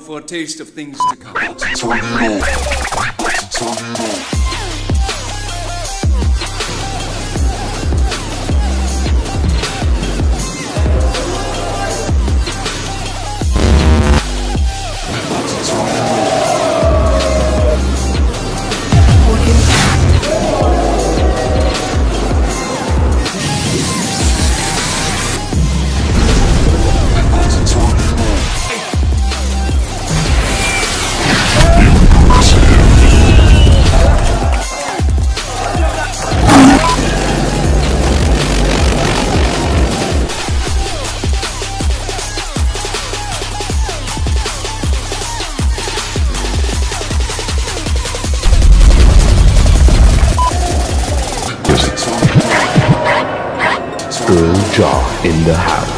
for a taste of things to come. In the house.